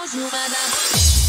Bonjour madame.